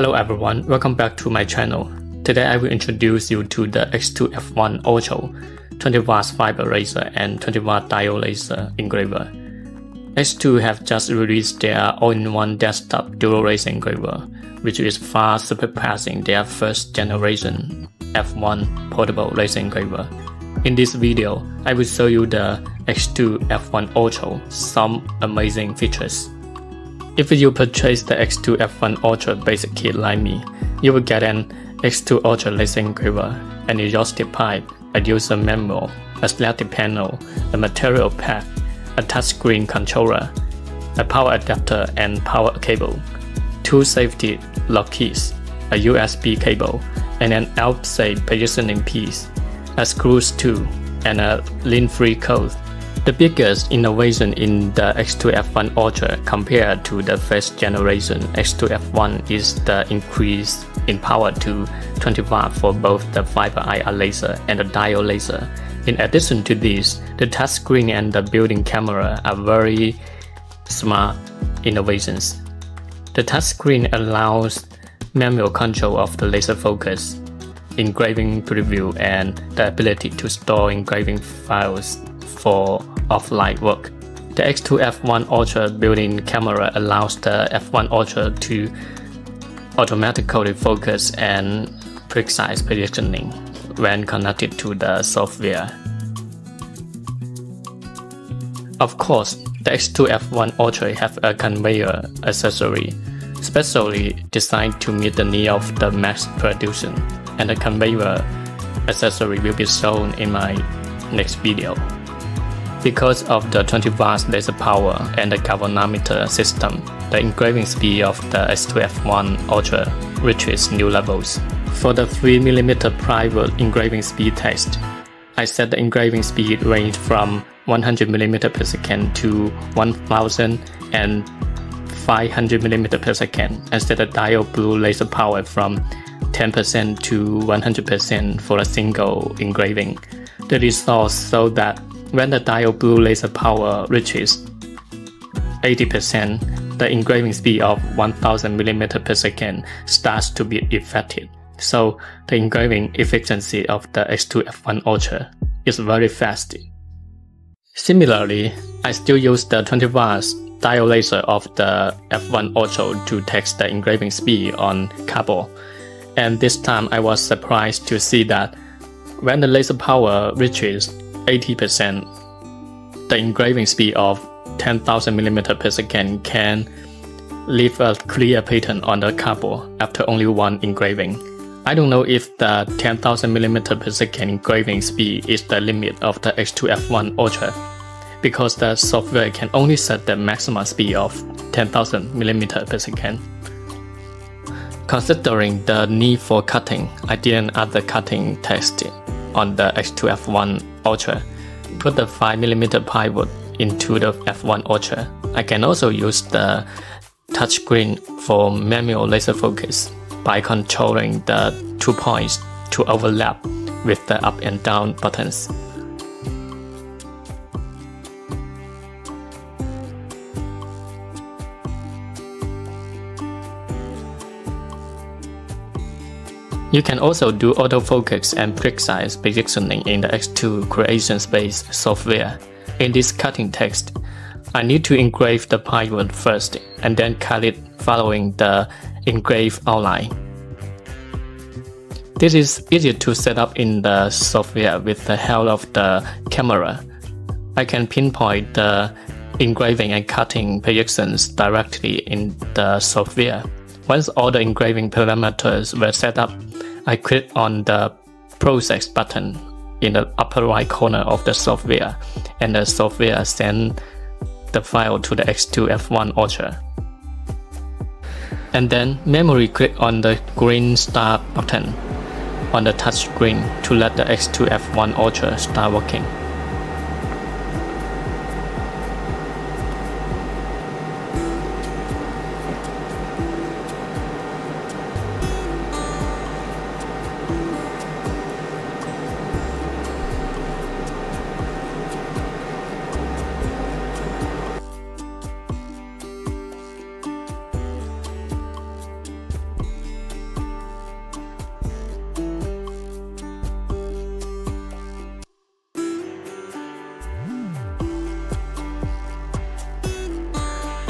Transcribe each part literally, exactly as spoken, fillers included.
Hello everyone, welcome back to my channel. Today I will introduce you to the X two F one Ultra twenty watt fiber laser and twenty watt diode laser engraver. X two have just released their all-in-one desktop dual laser engraver, which is far surpassing their first generation F one portable laser engraver. In this video, I will show you the X two F one Ultra some amazing features. If you purchase the X two F one Ultra basic kit like me, you will get an X two Ultra laser engraver, an exhaustive pipe, a user manual, a selective panel, a material pack, a touchscreen controller, a power adapter and power cable, two safety lock keys, a U S B cable, and an outside positioning piece, a screw stool, and a lint-free coat. The biggest innovation in the X two F one Ultra compared to the first generation X two F one is the increase in power to twenty watt for both the fiber I R laser and the diode laser. In addition to this, the touchscreen and the built-in camera are very smart innovations. The touchscreen allows manual control of the laser focus, engraving preview, and the ability to store engraving files for offline work. The X two F one Ultra built-in camera allows the F one Ultra to automatically focus and precise positioning when connected to the software. Of course, the X two F one Ultra have a conveyor accessory specially designed to meet the need of the mass production, and the conveyor accessory will be shown in my next video. Because of the twenty watt laser power and the galvanometer system, the engraving speed of the X two F one Ultra reaches new levels. For the three millimeter private engraving speed test, I set the engraving speed range from one hundred millimeters per second to one thousand five hundred millimeters per second, and set the diode blue laser power from ten percent to one hundred percent for a single engraving. The results show that when the diode blue laser power reaches eighty percent, the engraving speed of one thousand millimeters per second starts to be affected. So the engraving efficiency of the X two F one Ultra is very fast. Similarly, I still use the twenty watt diode laser of the F one Ultra to test the engraving speed on cardboard, and this time I was surprised to see that when the laser power reaches eighty percent, the engraving speed of ten thousand millimeters per second can leave a clear pattern on the cardboard after only one engraving. I don't know if the ten thousand millimeters per second engraving speed is the limit of the X two F one Ultra, because the software can only set the maximum speed of ten thousand millimeters per second. Considering the need for cutting, I did another cutting test on the X two F one Ultra. Put the five millimeter pivot into the F one Ultra. I can also use the touchscreen for manual laser focus by controlling the two points to overlap with the up and down buttons. You can also do autofocus and precise positioning in the X two Creation Space software. In this cutting text, I need to engrave the pivot first and then cut it following the engrave outline. This is easy to set up in the software with the help of the camera. I can pinpoint the engraving and cutting positions directly in the software. Once all the engraving parameters were set up, I click on the Process button in the upper right corner of the software, and the software sends the file to the X two F one Ultra. And then memory click on the green star button on the touch screen to let the X two F one Ultra start working.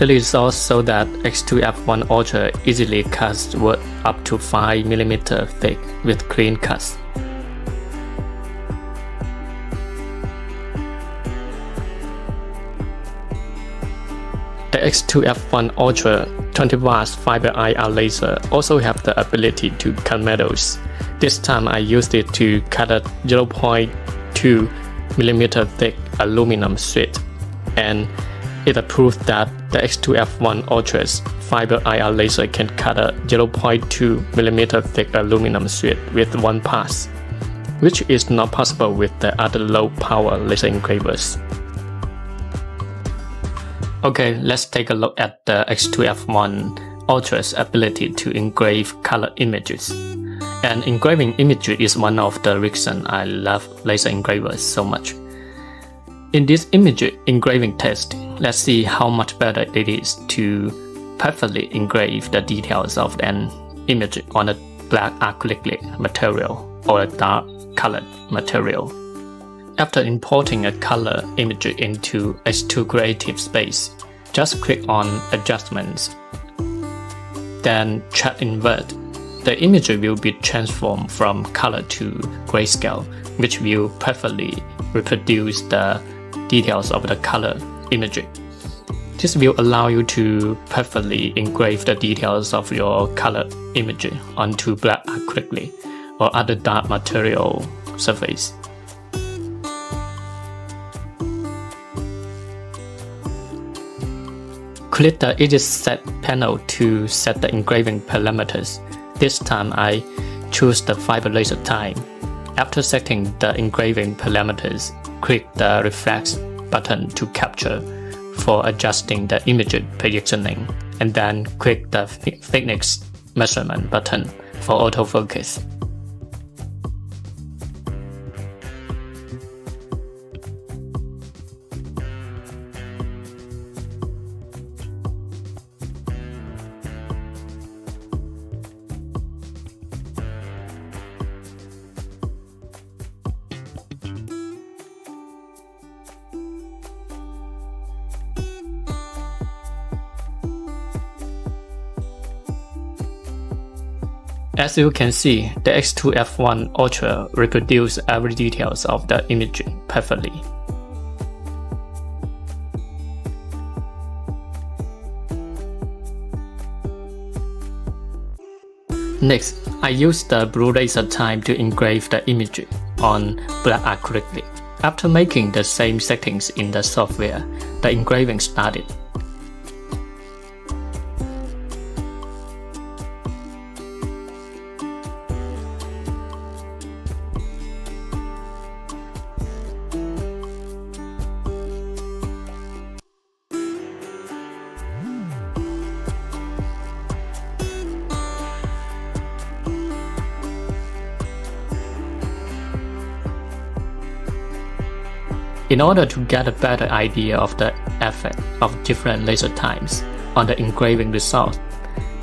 The result so that X two F one Ultra easily cuts wood up to five millimeters thick with clean cuts. The X two F one Ultra twenty watt fiber I R laser also have the ability to cut metals. This time I used it to cut a zero point two millimeter thick aluminum sheet, and it proved that the X two F one Ultra's fiber I R laser can cut a zero point two millimeter thick aluminum sheet with one pass, which is not possible with the other low power laser engravers. Okay, let's take a look at the X two F one Ultra's ability to engrave color images. And engraving imagery is one of the reasons I love laser engravers so much. In this image engraving test, let's see how much better it is to perfectly engrave the details of an image on a black acrylic material or a dark colored material. After importing a color image into H two Creative Space, just click on Adjustments, then check Invert. The image will be transformed from color to grayscale, which will perfectly reproduce the details of the color image. This will allow you to perfectly engrave the details of your color image onto black acrylic or other dark material surface. Click the Edit Set panel to set the engraving parameters. This time I choose the fiber laser type. After setting the engraving parameters, click the Reflex button to capture for adjusting the image positioning, and then click the Thickness measurement button for autofocus. As you can see, the X two F one Ultra reproduces every details of the image perfectly. Next, I use the blue laser time to engrave the image on black acrylic. After making the same settings in the software, the engraving started. In order to get a better idea of the effect of different laser times on the engraving result,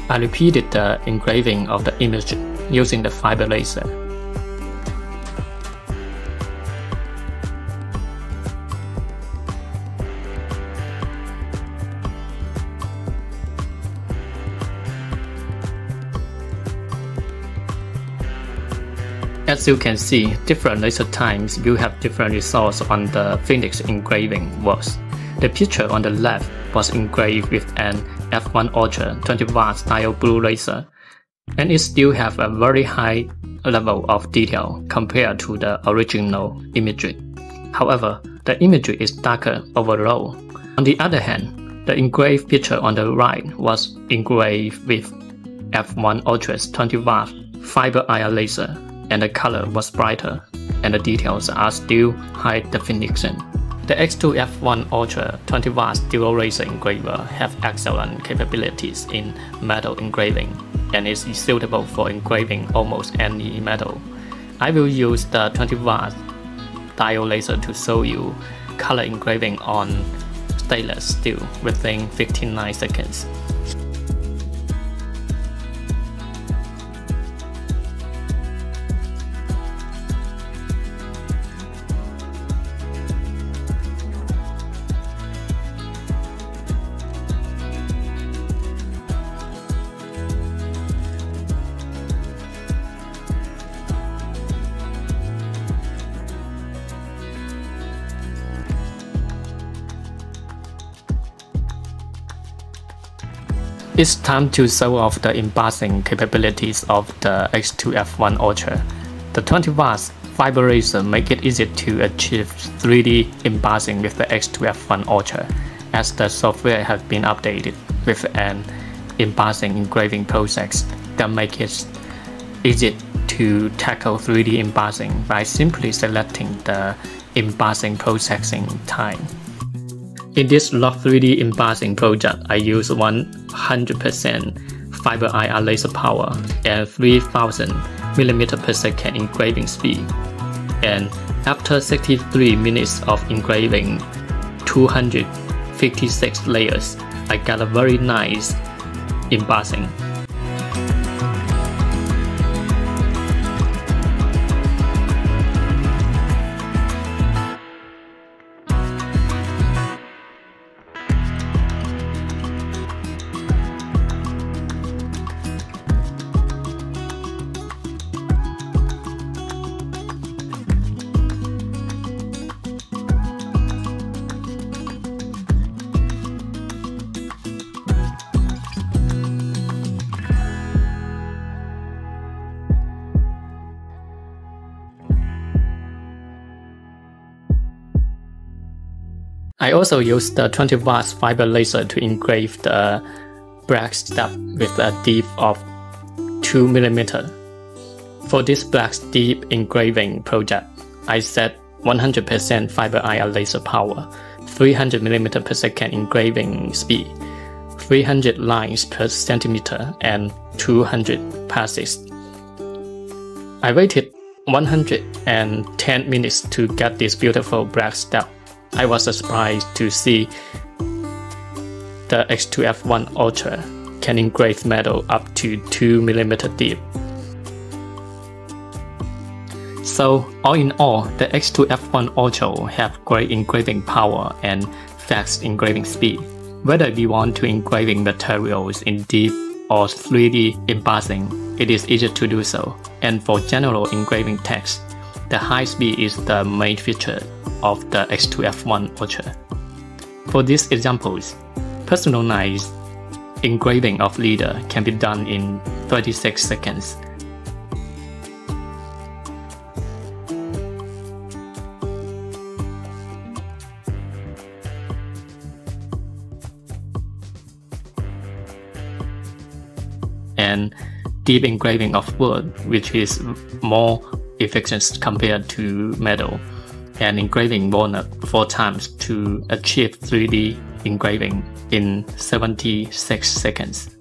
I repeated the engraving of the image using the fiber laser. As you can see, different laser times will have different results on the finished engraving works. The picture on the left was engraved with an F one Ultra twenty watt style blue laser, and it still have a very high level of detail compared to the original imagery. However, the imagery is darker overall. On the other hand, the engraved picture on the right was engraved with F one Ultra's twenty watt fiber I R laser, and the color was brighter, and the details are still high definition. The X two F one Ultra twenty watt dual laser engraver have excellent capabilities in metal engraving, and is suitable for engraving almost any metal. I will use the twenty watt diode laser to show you color engraving on stainless steel within fifty-nine seconds. It's time to show off the embossing capabilities of the X two F one Ultra. The twenty watts fiber laser makes it easy to achieve three D embossing with the X two F one Ultra, as the software has been updated with an embossing engraving process that makes it easy to tackle three D embossing by simply selecting the embossing processing time. In this log three D embossing project, I use one hundred percent fiber I R laser power and three thousand millimeters per second engraving speed. And after sixty-three minutes of engraving, two hundred fifty-six layers, I got a very nice embossing. I also used the twenty watts fiber laser to engrave the black step with a depth of two millimeters. For this black deep engraving project, I set one hundred percent fiber I R laser power, three hundred millimeters per second engraving speed, three hundred lines per centimeter, and two hundred passes. I waited one hundred ten minutes to get this beautiful black step. I was surprised to see the X two F one Ultra can engrave metal up to two millimeters deep. So, all in all, the X two F one Ultra have great engraving power and fast engraving speed. Whether you want to engraving materials in deep or three D embossing, it is easy to do so. And for general engraving text, the high speed is the main feature of the X two F one Ultra. For these examples, personalized engraving of leader can be done in thirty-six seconds. And deep engraving of wood, which is more efficient compared to metal, and engraving walnut four times to achieve three D engraving in seventy-six seconds.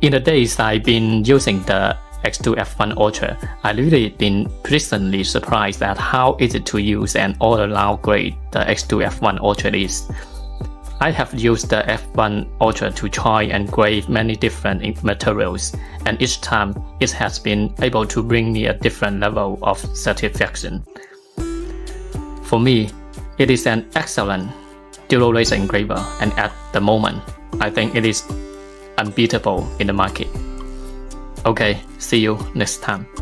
In the days I've been using the X two F one Ultra, I really been pleasantly surprised at how easy to use and all around great the X two F one Ultra is. I have used the F one Ultra to try and engrave many different materials, and each time it has been able to bring me a different level of satisfaction. For me, it is an excellent dual laser engraver, and at the moment, I think it is unbeatable in the market. Okay, see you next time.